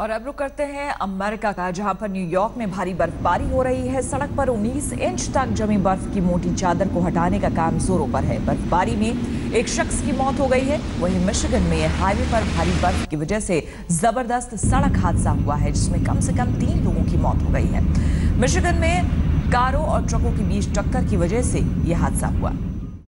और अब रुक करते हैं अमेरिका का, जहां पर न्यूयॉर्क में भारी बर्फबारी हो रही है। सड़क पर 19 इंच तक जमी बर्फ की मोटी चादर को हटाने का काम जोरों पर है। बर्फबारी में एक शख्स की मौत हो गई है। वहीं मिशिगन में हाईवे पर भारी बर्फ की वजह से जबरदस्त सड़क हादसा हुआ है, जिसमें कम से कम 3 लोगों की मौत हो गई है। मिशिगन में कारों और ट्रकों के बीच टक्कर की वजह से यह हादसा हुआ।